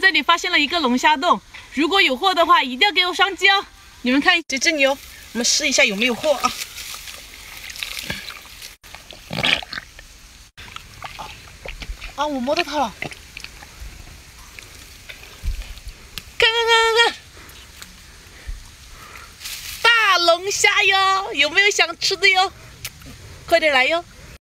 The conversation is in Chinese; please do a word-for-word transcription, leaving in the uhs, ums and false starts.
在这里发现了一个龙虾洞，如果有货的话，一定要给我双击哦！你们看这只牛，我们试一下有没有货啊！啊，我摸到它了！看看看看看，大龙虾哟！有没有想吃的哟？快点来哟！